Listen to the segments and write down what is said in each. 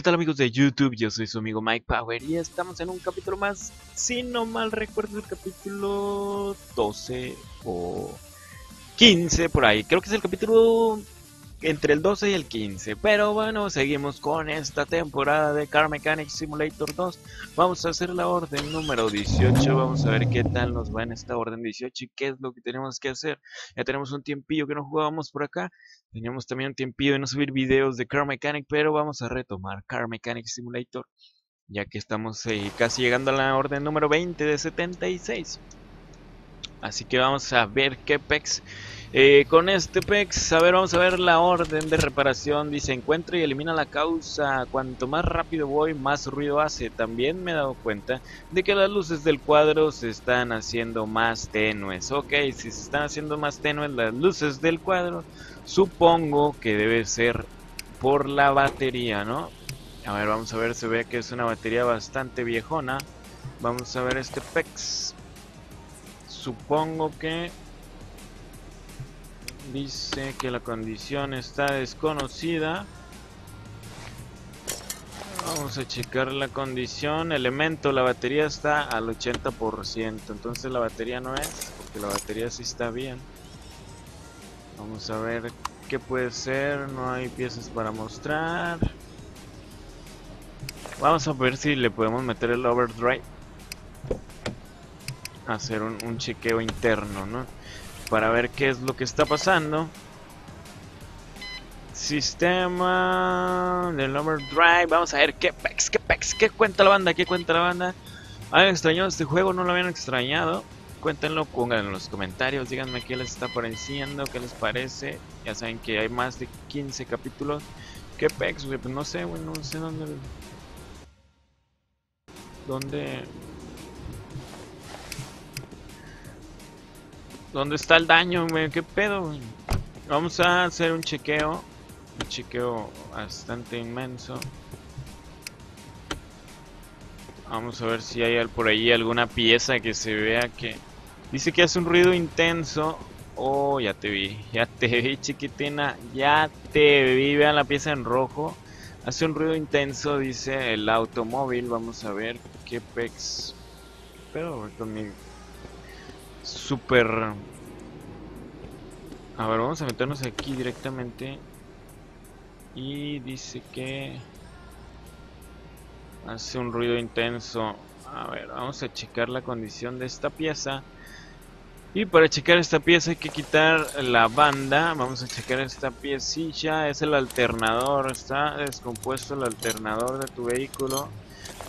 ¿Qué tal amigos de YouTube? Yo soy su amigo Mike Power y estamos en un capítulo más, si no mal recuerdo el capítulo 12 o 15 por ahí. Creo que es el capítulo entre el 12 y el 15, pero bueno, seguimos con esta temporada de Car Mechanic Simulator 2. Vamos a hacer la orden número 18, vamos a ver qué tal nos va en esta orden 18 y qué es lo que tenemos que hacer. Ya tenemos un tiempillo que no jugábamos por acá. Teníamos también un tiempillo de no subir videos de Car Mechanic, pero vamos a retomar Car Mechanic Simulator, ya que estamos casi llegando a la orden número 20 de 76. Así que vamos a ver qué pex. Con este pex, a ver, vamos a ver la orden de reparación. Dice, encuentra y elimina la causa. Cuanto más rápido voy, más ruido hace. También me he dado cuenta de que las luces del cuadro se están haciendo más tenues. Ok, si se están haciendo más tenues las luces del cuadro, supongo que debe ser por la batería, ¿no? A ver, vamos a ver, se ve que es una batería bastante viejona. Vamos a ver este pex. Supongo que dice que la condición está desconocida. Vamos a checar la condición. Elemento, la batería está al 80%. Entonces la batería no es, porque la batería sí está bien. Vamos a ver qué puede ser. No hay piezas para mostrar. Vamos a ver si le podemos meter el overdrive. Hacer un chequeo interno, ¿no? Para ver qué es lo que está pasando. Sistema del overdrive. Vamos a ver qué pex, qué cuenta la banda, ¿Han extrañado este juego? ¿No lo habían extrañado? Cuéntenlo, pónganlo en los comentarios, díganme qué les está pareciendo, qué les parece. Ya saben que hay más de 15 capítulos. ¿Qué pex? Pues no sé, bueno, no sé ¿Dónde está el daño, güey? ¿Qué pedo, güey? Vamos a hacer un chequeo. Un chequeo bastante inmenso. Vamos a ver si hay por ahí alguna pieza que se vea que... Dice que hace un ruido intenso. Oh, ya te vi, chiquitina. Ya te vi, vean la pieza en rojo. Hace un ruido intenso, dice el automóvil. Vamos a ver qué pex... Pero conmigo... Super. A ver, vamos a meternos aquí directamente. Y dice que hace un ruido intenso. A ver, vamos a checar la condición de esta pieza. Y para checar esta pieza hay que quitar la banda. Vamos a checar esta piecilla. Es el alternador. Está descompuesto el alternador de tu vehículo.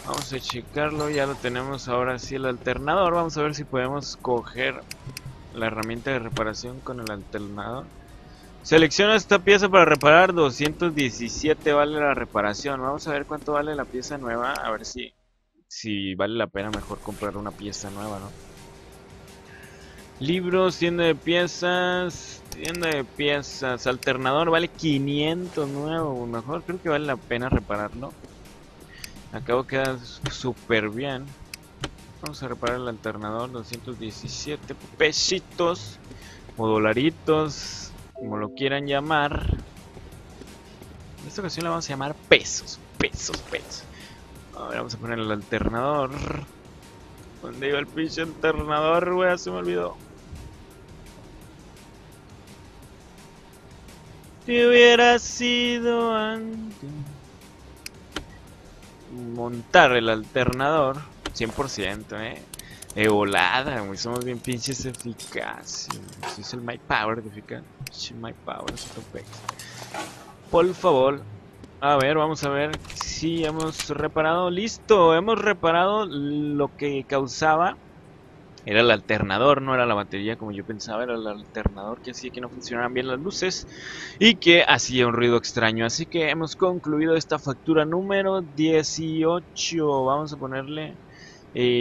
Vamos a checarlo, ya lo tenemos ahora sí el alternador. Vamos a ver si podemos coger la herramienta de reparación con el alternador. Selecciona esta pieza para reparar, 217 vale la reparación. Vamos a ver cuánto vale la pieza nueva, a ver si vale la pena mejor comprar una pieza nueva, ¿no? Libros, tienda de piezas, alternador vale 500 nuevo, mejor creo que vale la pena repararlo. Acabo que queda súper bien. Vamos a reparar el alternador, 217 pesitos o dolaritos, como lo quieran llamar. En esta ocasión le vamos a llamar pesos. A ver, vamos a poner el alternador. ¿Dónde iba el pinche alternador, güey? Se me olvidó. Si hubiera sido antes. Montar el alternador 100%, de volada, güey. Somos bien pinches eficaces. Es el Mike Power de eficaz. Mike Power, por favor. A ver, vamos a ver si hemos reparado. Listo, hemos reparado lo que causaba. Era el alternador, no era la batería como yo pensaba. Era el alternador que hacía que no funcionaran bien las luces y que hacía un ruido extraño. Así que hemos concluido esta factura número 18. Vamos a ponerle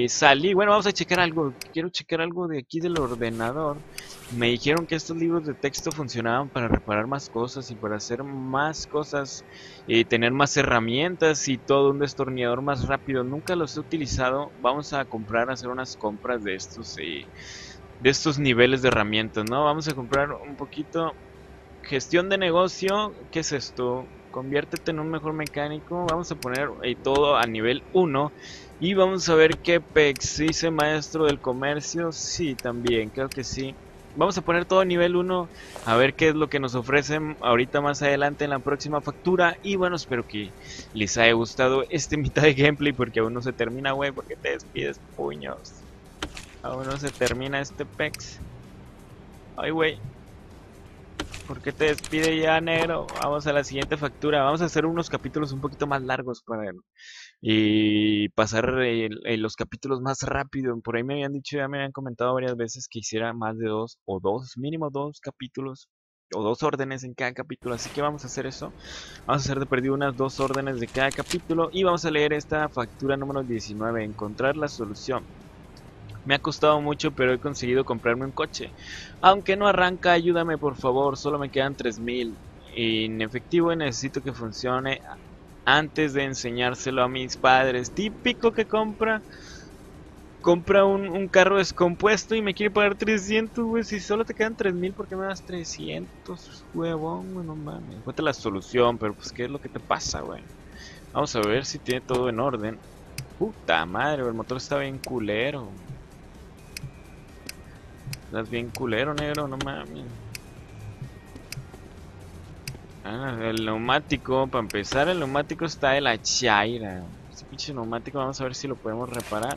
salí. Bueno, vamos a checar algo. Quiero checar algo de aquí del ordenador. Me dijeron que estos libros de texto funcionaban para reparar más cosas y para hacer más cosas, tener más herramientas y todo, un destornillador más rápido. Nunca los he utilizado. Vamos a comprar, a hacer unas compras de estos niveles de herramientas, ¿no? Vamos a comprar un poquito. Gestión de negocio, ¿qué es esto? Conviértete en un mejor mecánico. Vamos a poner todo a nivel 1. Y vamos a ver qué pex dice maestro del comercio. Sí, también, creo que sí. Vamos a poner todo a nivel 1. A ver qué es lo que nos ofrecen ahorita más adelante en la próxima factura. Y bueno, espero que les haya gustado este mitad de gameplay. Porque aún no se termina, güey. Porque te despides, puños. Aún no se termina este pex. Ay, güey. ¿Por qué te despide ya, negro? Vamos a la siguiente factura. Vamos a hacer unos capítulos un poquito más largos para y pasar los capítulos más rápido. Por ahí me habían dicho, ya me habían comentado varias veces que hiciera más de dos o dos, mínimo dos capítulos o dos órdenes en cada capítulo. Así que vamos a hacer eso. Vamos a hacer de perdido unas dos órdenes de cada capítulo y vamos a leer esta factura número 19. Encontrar la solución. Me ha costado mucho, pero he conseguido comprarme un coche. Aunque no arranca, ayúdame por favor. Solo me quedan 3000 en efectivo y necesito que funcione antes de enseñárselo a mis padres. Típico que compra un carro descompuesto y me quiere pagar 300, güey. Si solo te quedan 3000, ¿por qué me das 300, huevón? Bueno, mames. Encuentra la solución, pero pues ¿qué es lo que te pasa, güey? Vamos a ver si tiene todo en orden. Puta madre, el motor está bien culero. Estás bien culero, negro, no mames. Ah, el neumático, para empezar, el neumático está de la chaira. Este pinche neumático, vamos a ver si lo podemos reparar.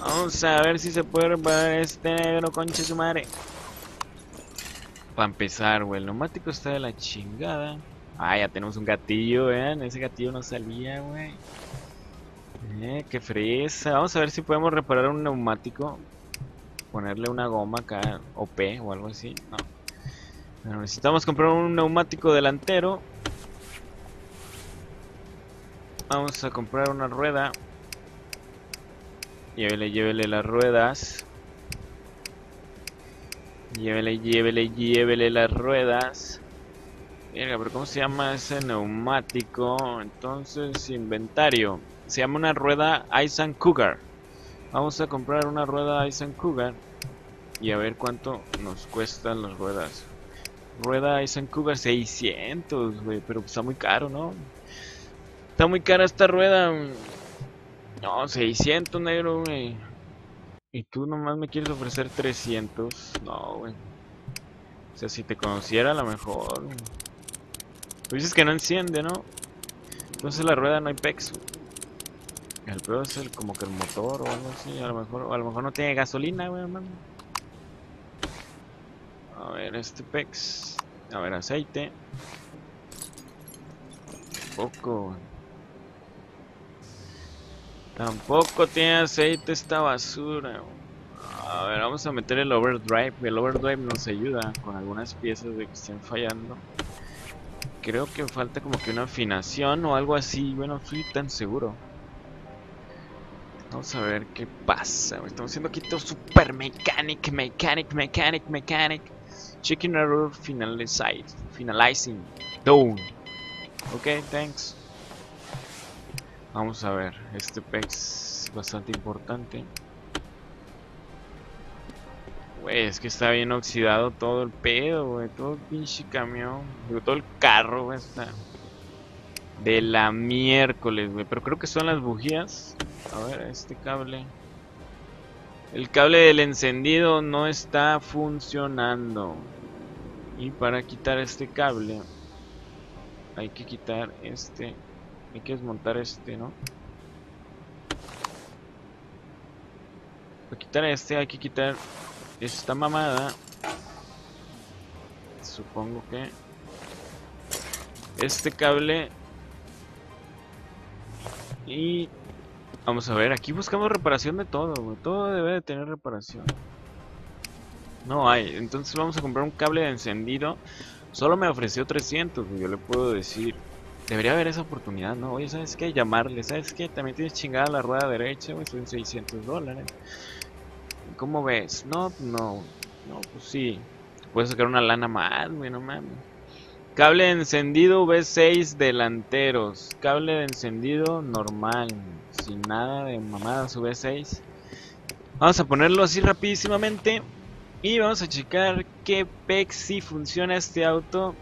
Vamos a ver si se puede reparar este, negro, concha de su madre. Para empezar, güey, el neumático está de la chingada. Ah, ya tenemos un gatillo, vean, ese gatillo no salía, güey. Qué fresa. Vamos a ver si podemos reparar un neumático. Ponerle una goma acá, OP o algo así. No. Bueno, necesitamos comprar un neumático delantero. Vamos a comprar una rueda. Llévele las ruedas. Llévele las ruedas. Mira, pero ¿cómo se llama ese neumático? Entonces, inventario. Se llama una rueda Eisen Cougar. Vamos a comprar una rueda Eisen Cougar y a ver cuánto nos cuestan las ruedas. Rueda Eisen Cougar 600, güey, pero está muy caro, ¿no? Está muy cara esta rueda. No, 600, negro, güey. Y tú nomás me quieres ofrecer 300. No, güey. O sea, si te conociera a lo mejor. Tú dices que no enciende, ¿no? Entonces la rueda no hay pex. El peor es el, como que el motor o algo así, a lo mejor no tiene gasolina, güey, hermano. A ver, este pex. A ver, aceite. Tampoco. Tampoco tiene aceite esta basura, güey. A ver, vamos a meter el overdrive. El overdrive nos ayuda con algunas piezas de que estén fallando. Creo que falta como que una afinación o algo así. Bueno, fui tan seguro. Vamos a ver qué pasa. Estamos haciendo aquí todo super mechanic. Checking error finalizing. Down. Ok, thanks. Vamos a ver. Este pex es bastante importante. Wey, es que está bien oxidado todo el pedo, wey. Todo el pinche camión. Todo el carro, wey, está de la miércoles, güey. Pero creo que son las bujías. A ver, este cable. El cable del encendido no está funcionando. Y para quitar este cable, hay que quitar este. Hay que desmontar este, ¿no? Para quitar este hay que quitar esta mamada. Supongo que este cable. Y vamos a ver, aquí buscamos reparación de todo, güey. Todo debe de tener reparación. No hay, entonces vamos a comprar un cable de encendido. Solo me ofreció 300, güey. Yo le puedo decir, debería haber esa oportunidad, ¿no? Oye, ¿sabes qué? Llamarle, ¿sabes qué? También tienes chingada la rueda derecha, güey, son $600. ¿Cómo ves? No, pues sí. Puedes sacar una lana más, güey, no mames. Cable de encendido V6 delanteros. Cable de encendido normal. Sin nada de mamada su V6. Vamos a ponerlo así rapidísimamente. Y vamos a checar qué pex si funciona este auto.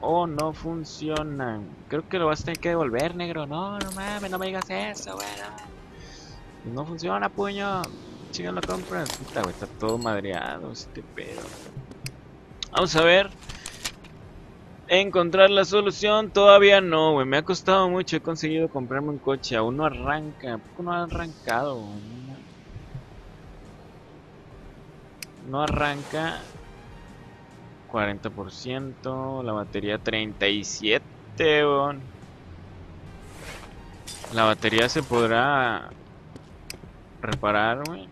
o no funcionan. Creo que lo vas a tener que devolver, negro. No, no mames, no me digas eso, güey. No funciona, puño. Chica, lo compras. Puta, güey, está todo madreado este pedo. Vamos a ver. Encontrar la solución. Todavía no, güey. Me ha costado mucho. He conseguido comprarme un coche. Aún no arranca. ¿Por qué no ha arrancado? No arranca. 40%. La batería 37, weón. La batería se podrá reparar, güey.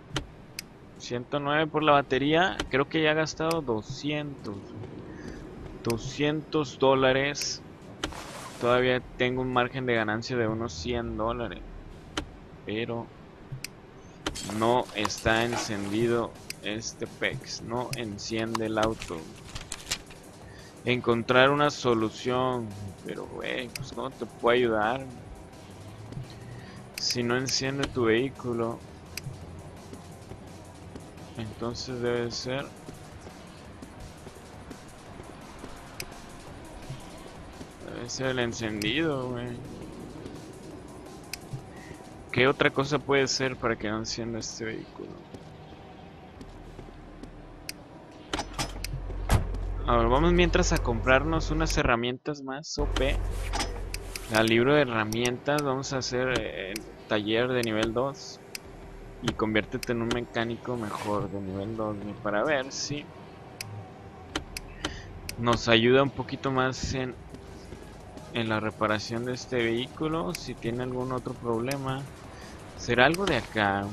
109 por la batería. Creo que ya ha gastado 200. $200. Todavía tengo un margen de ganancia de unos $100. Pero no está encendido este pex. No enciende el auto. Encontrar una solución. Pero güey, pues ¿cómo te puedo ayudar si no enciende tu vehículo? Entonces debe ser... debe ser el encendido, güey. ¿Qué otra cosa puede ser para que no encienda este vehículo? A ver, vamos mientras a comprarnos unas herramientas más OP. Al libro de herramientas vamos a hacer el taller de nivel 2. Y conviértete en un mecánico mejor de nivel 2, para ver si nos ayuda un poquito más en la reparación de este vehículo. Si tiene algún otro problema. ¿Será algo de acá?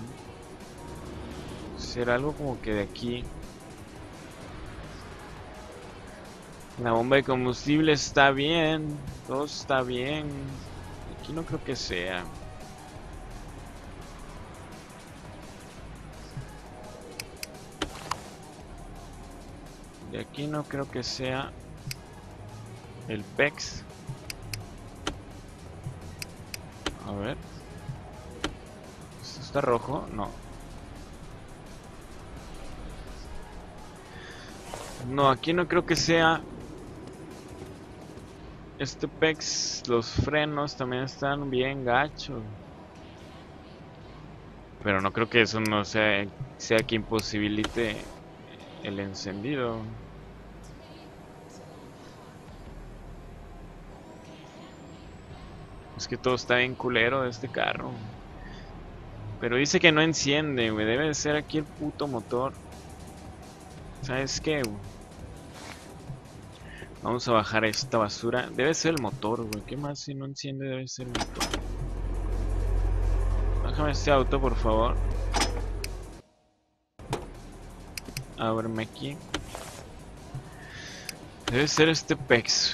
¿Será algo como que de aquí? La bomba de combustible está bien. Todo está bien. Aquí no creo que sea. De aquí no creo que sea el PEX. A ver. ¿Esto está rojo? No. No, aquí no creo que sea este PEX. Los frenos también están bien gachos. Pero no creo que eso no sea que imposibilite el encendido. Es que todo está bien culero de este carro. Pero dice que no enciende, güey. Debe de ser aquí el puto motor. ¿Sabes qué, güey? Vamos a bajar esta basura. Debe ser el motor, güey. ¿Qué más si no enciende? Debe ser el motor. Bájame este auto, por favor. Ábreme aquí. Debe ser este PEX.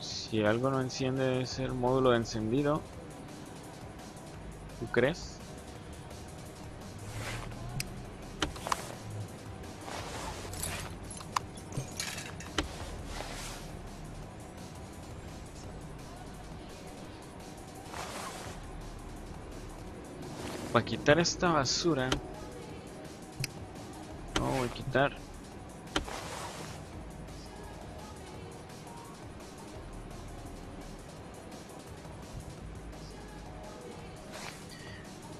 Si algo no enciende debe ser módulo de encendido. ¿Tú crees? Para quitar esta basura. No voy a quitar.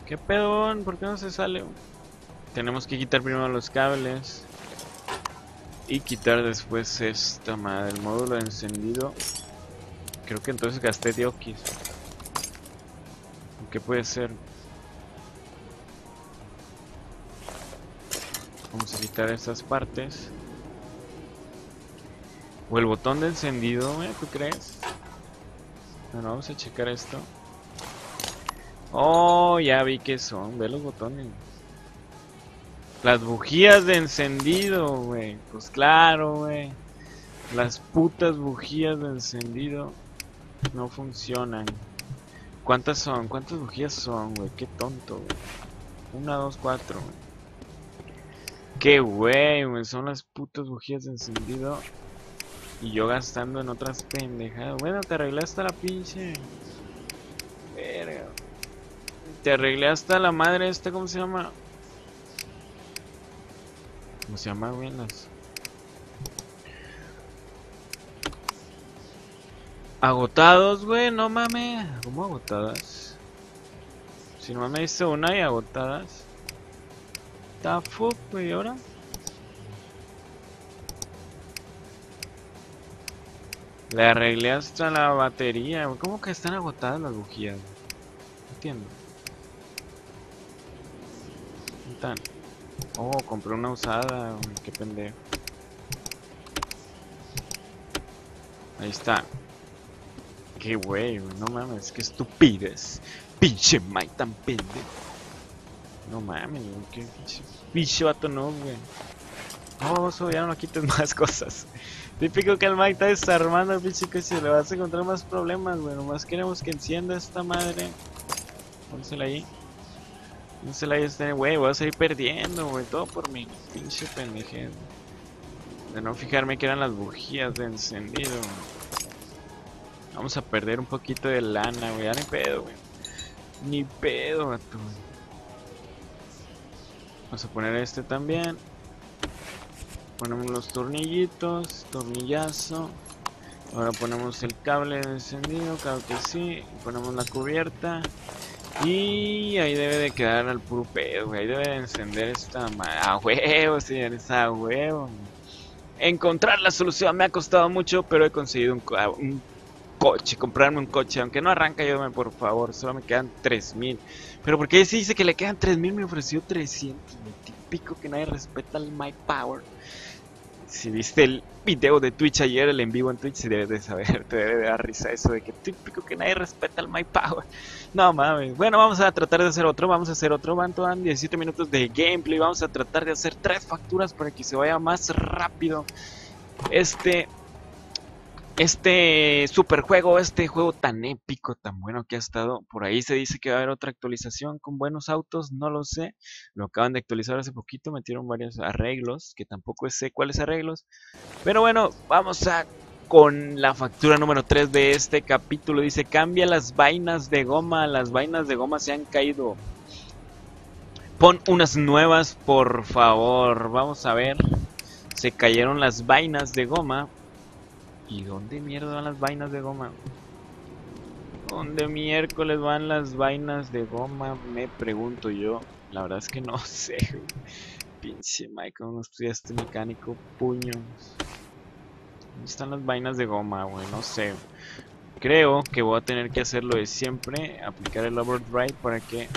¿Qué pedón? ¿Por qué no se sale? Tenemos que quitar primero los cables. Y quitar después esta madre. El módulo de encendido. Creo que entonces gasté diokis. ¿Qué puede ser? Vamos a quitar estas partes. O el botón de encendido, ¿tú crees? Bueno, vamos a checar esto. Oh, ya vi que son, ve los botones. Las bujías de encendido, güey. Pues claro, güey. Las putas bujías de encendido no funcionan. ¿Cuántas son? ¿Cuántas bujías son, güey? Qué tonto, güey. 1, 2, 4, güey. Qué güey, son las putas bujías de encendido. Y yo gastando en otras pendejadas. Bueno, te arreglé hasta la pinche. Verga. Te arreglé hasta la madre esta, ¿cómo se llama? ¿Cómo se llama, güey? Las Agotados, güey, no mames. ¿Cómo agotadas? Si no me hice una y agotadas. What the fuck, güey, ahora. Le arreglé hasta la batería, güey. ¿Cómo que están agotadas las bujías? No entiendo. Están. Oh, compré una usada, güey, qué pendejo. Ahí está. Qué güey, no mames, qué estupidez. Pinche Mike tan pendejo. No mames, güey, qué pinche vato no, güey. Oh, eso ya no quites más cosas. Típico que el Mike está desarmando, pinche, que si le vas a encontrar más problemas, güey. Nomás queremos que encienda esta madre. Pónsela ahí. Pónsela ahí, este güey, voy a salir perdiendo, güey. Todo por mi pinche pendejero. De no fijarme que eran las bujías de encendido, güey. Vamos a perder un poquito de lana, güey. Ya ni pedo, güey. Ni pedo, gato. Vamos a poner este también. Ponemos los tornillitos. Tornillazo. Ahora ponemos el cable de encendido, claro que sí. Ponemos la cubierta. Y ahí debe de quedar al puro pedo, güey. Ahí debe de encender esta madre. A huevo, señores, a huevo. Encontrar la solución me ha costado mucho, pero he conseguido un coche, comprarme un coche, aunque no arranca, ayúdame por favor, solo me quedan 3000. Pero porque si dice que le quedan 3000, me ofreció 300, típico que nadie respeta el My Power. Si viste el video de Twitch ayer, el en vivo en Twitch, si debes de saber, te debe de dar risa eso de que típico que nadie respeta el My Power. No mames, bueno, vamos a tratar de hacer otro, van 17 minutos de gameplay, vamos a tratar de hacer 3 facturas para que se vaya más rápido este super juego, este juego tan épico, tan bueno que ha estado. Por ahí se dice que va a haber otra actualización con buenos autos, no lo sé. Lo acaban de actualizar hace poquito, metieron varios arreglos, que tampoco sé cuáles arreglos. Pero bueno, vamos a con la factura número 3 de este capítulo. Dice, cambia las vainas de goma, las vainas de goma se han caído. Pon unas nuevas, por favor. Vamos a ver, se cayeron las vainas de goma. ¿Y dónde mierda van las vainas de goma? ¿Dónde miércoles van las vainas de goma? Me pregunto yo. La verdad es que no sé. Pinche Michael, no estudiaste mecánico, puños. ¿Dónde están las vainas de goma, güey? No sé. Creo que voy a tener que hacer lo de siempre. Aplicar el overdrive para que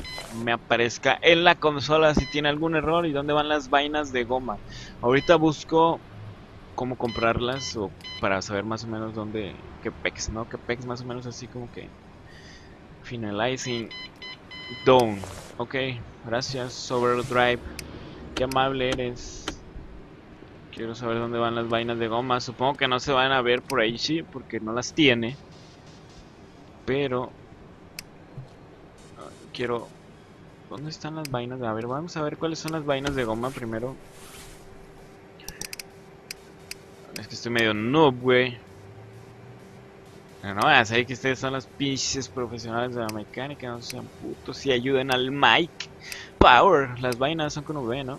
me aparezca en la consola si tiene algún error. ¿Y dónde van las vainas de goma? Ahorita busco cómo comprarlas o para saber más o menos dónde, qué pex, ¿no? Qué pex más o menos así como que finalizing down. Ok, gracias overdrive, qué amable eres. Quiero saber dónde van las vainas de goma. Supongo que no se van a ver por ahí, sí, porque no las tiene. Pero quiero, ¿dónde están las vainas? A ver, vamos a ver cuáles son las vainas de goma primero. Es que estoy medio noob, güey. No, no, ya sé que ustedes son los pinches profesionales de la mecánica. No sean putos y ayuden al Mike Power. Las vainas son con V, ¿no?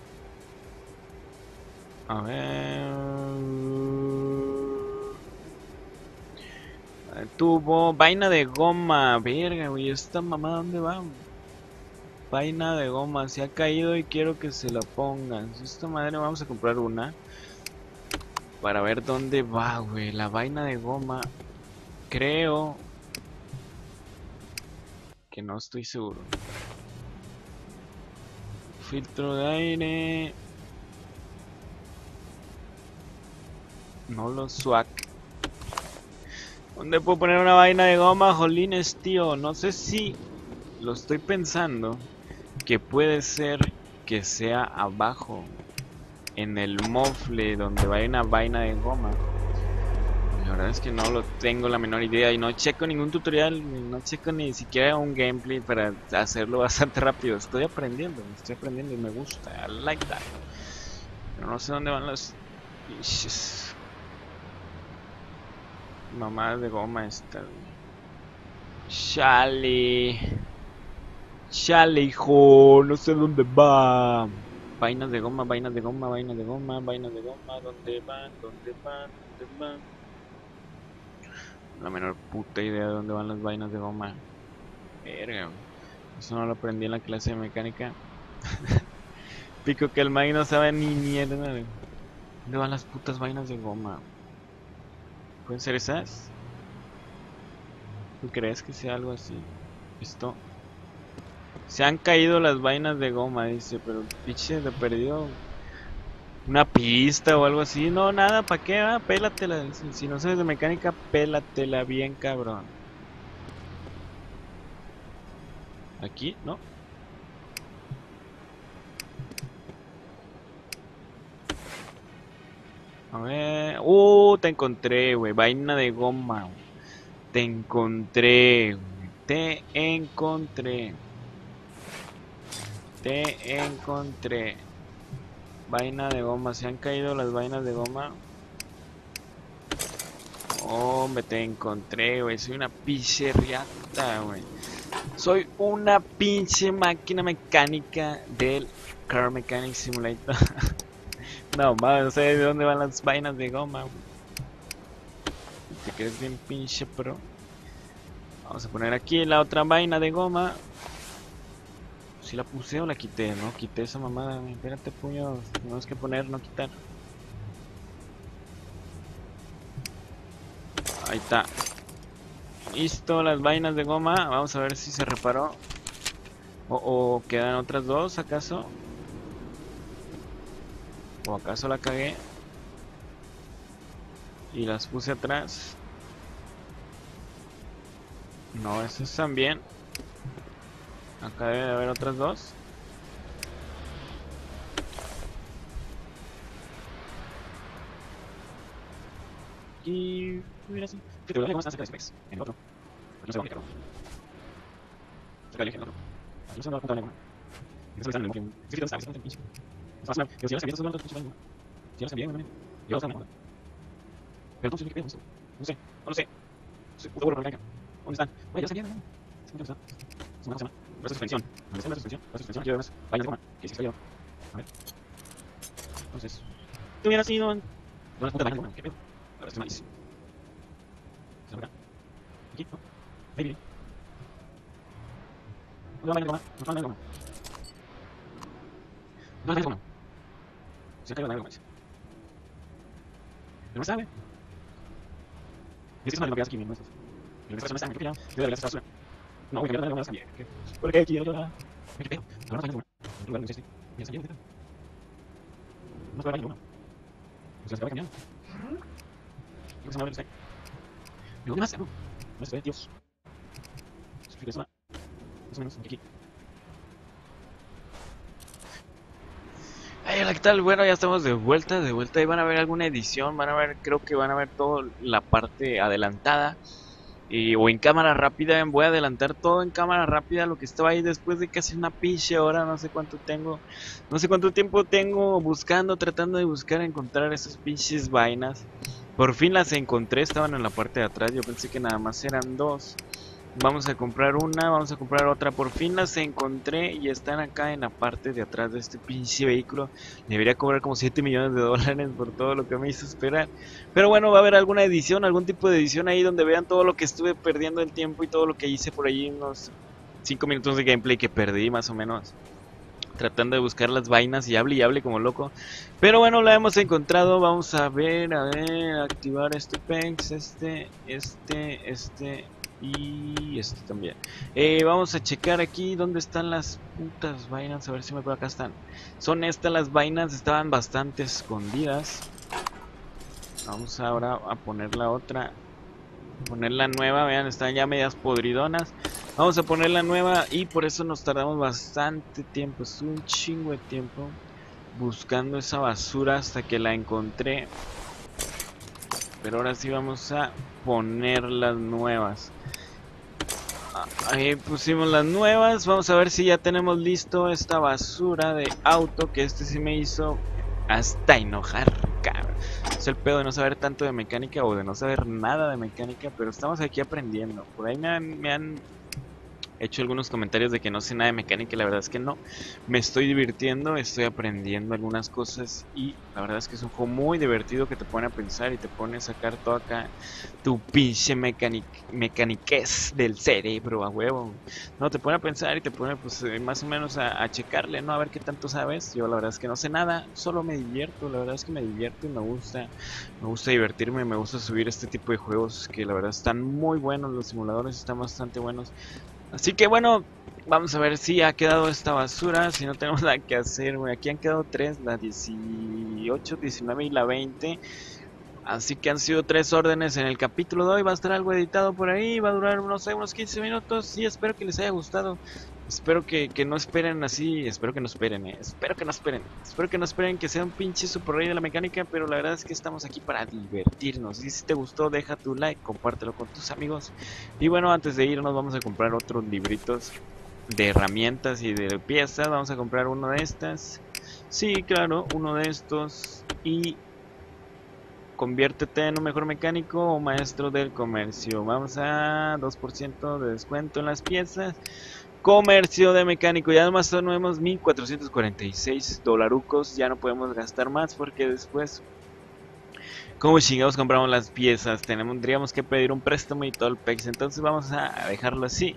A ver. Tubo. Vaina de goma. Verga, güey. ¿Esta mamá dónde va? Vaina de goma. Se ha caído y quiero que se la pongan. Esta madre, vamos a comprar una. Para ver dónde va, güey. La vaina de goma. Creo que no estoy seguro. Filtro de aire. No lo swag. ¿Dónde puedo poner una vaina de goma? Jolines, tío. No sé si lo estoy pensando. Que puede ser que sea abajo. En el mofle donde va una vaina de goma. La verdad es que no lo tengo la menor idea. Y no checo ningún tutorial. No checo ni siquiera un gameplay para hacerlo bastante rápido. Estoy aprendiendo. Estoy aprendiendo y me gusta. I like that. Pero no sé dónde van los pinches mamadas de goma esta. Chale. Chale, hijo. No sé dónde va. Vainas de goma, vainas de goma, vainas de goma, vainas de goma, ¿dónde van? ¿Dónde van? ¿Dónde van? la menor puta idea de dónde van las vainas de goma. Verga, eso no lo aprendí en la clase de mecánica. Pico que el Mike no sabe ni mierda. ¿Dónde van las putas vainas de goma? ¿Pueden ser esas? ¿Tú crees que sea algo así? Esto. Se han caído las vainas de goma, dice, pero pinche, le perdió una pista o algo así. No, nada, ¿para qué? Ah, pélatela. Si no sabes de mecánica, pélatela bien, cabrón. ¿Aquí? ¿No? A ver... te encontré, güey. Vaina de goma. Te encontré, güey. Te encontré. Te encontré. Vaina de goma. ¿Se han caído las vainas de goma? Hombre, te encontré, güey. Soy una pinche riata, güey. Soy una pinche máquina mecánica del Car Mechanic Simulator. No, madre, no sé de dónde van las vainas de goma. Te crees bien pinche pro. Vamos a poner aquí la otra vaina de goma. Si la puse o la quité, no quité esa mamada. Espérate, puño. Tenemos que poner, no quitar. Ahí está. Listo, las vainas de goma. Vamos a ver si se reparó. O quedan otras dos, ¿acaso? ¿O acaso la cagué? Y las puse atrás. No, esas están bien. Acá debe de haber otras dos. Y... mira, sí. En otro. No sé dónde quedó. Se cayó en otro. No sé dónde quedó. No sé dónde quedó. No sé dónde quedó. No sé. Se ha caído la goma. Pero no sabe. Es que es una de las aquí mismo. No, voy a cambiar la goma también. ¿Por qué quiero la? ¿Qué pedo? No, no, no. No, no, sí. Ya se lleva. No se va a cambiar. Se acaba cambiando. No se va a ver. No, no, no. No se ve, Dios. Se fue eso. Más o menos aquí. Hola, ¿qué tal? Bueno, ya estamos de vuelta, y van a ver alguna edición, creo que van a ver toda la parte adelantada o en cámara rápida. Voy a adelantar todo en cámara rápida lo que estaba ahí después de casi una pinche hora, no sé cuánto tengo, no sé cuánto tiempo tengo buscando, encontrar esas pinches vainas. Por fin las encontré, estaban en la parte de atrás, yo pensé que nada más eran dos. Vamos a comprar una, vamos a comprar otra. Por fin las encontré y están acá en la parte de atrás de este pinche vehículo. Me debería cobrar como $7 millones por todo lo que me hizo esperar. Pero bueno, va a haber alguna edición, algún tipo de edición ahí donde vean todo lo que estuve perdiendo el tiempo y todo lo que hice por allí. Unos 5 minutos de gameplay que perdí más o menos, tratando de buscar las vainas y hable como loco. Pero bueno, la hemos encontrado. Vamos a ver, activar este PEX, este... y este también. Vamos a checar aquí dónde están las putas vainas. A ver si me puedo. Acá están. Son estas las vainas. Estaban bastante escondidas. Vamos ahora a poner la otra. Poner la nueva. Vean, están ya medias podridonas. Vamos a poner la nueva. Y por eso nos tardamos bastante tiempo. Estuve un chingo de tiempo buscando esa basura hasta que la encontré. Pero ahora sí vamos a poner las nuevas. Ahí pusimos las nuevas. Vamos a ver si ya tenemos listo esta basura de auto. Que este sí me hizo hasta enojar, cabrón. Es el pedo de no saber tanto de mecánica o de no saber nada de mecánica. Pero estamos aquí aprendiendo. Por ahí me han he hecho algunos comentarios de que no sé nada de mecánica, la verdad es que no. Me estoy divirtiendo, estoy aprendiendo algunas cosas y la verdad es que es un juego muy divertido que te pone a pensar y te pone a sacar todo acá tu pinche mecaniquez del cerebro a huevo. No, te pone a pensar y te pone pues más o menos a checarle, ¿no? A ver qué tanto sabes. Yo la verdad es que no sé nada, solo me divierto, la verdad es que me divierto y me gusta divertirme, me gusta subir este tipo de juegos que la verdad están muy buenos, los simuladores están bastante buenos. Así que bueno, vamos a ver si ha quedado esta basura, si no tenemos nada que hacer, güey. Aquí han quedado 3, la 18, 19 y la 20. Así que han sido 3 órdenes en el capítulo de hoy. Va a estar algo editado por ahí, va a durar unos, unos 15 minutos y espero que les haya gustado. Espero que no esperen así, espero que no esperen, espero que no esperen que sea un pinche super rey de la mecánica, pero la verdad es que estamos aquí para divertirnos. Y si te gustó, deja tu like, compártelo con tus amigos. Y bueno, antes de irnos vamos a comprar otros libritos de herramientas y de piezas. Vamos a comprar uno de estas, sí, claro, uno de estos y... Conviértete en un mejor mecánico o maestro del comercio. Vamos a 2% de descuento en las piezas. Comercio de mecánico. Ya además tenemos 1446 dolarucos. Ya no podemos gastar más porque después... Como chingados compramos las piezas. Tendríamos que pedir un préstamo y todo el pex. Entonces vamos a dejarlo así.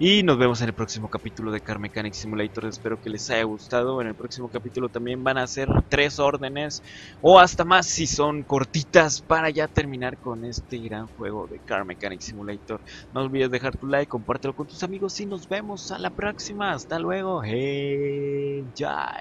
Y nos vemos en el próximo capítulo de Car Mechanic Simulator. Espero que les haya gustado. En el próximo capítulo también van a ser 3 órdenes o hasta más si son cortitas, para ya terminar con este gran juego de Car Mechanic Simulator. No olvides dejar tu like, compártelo con tus amigos y nos vemos a la próxima. Hasta luego. Hey, ya.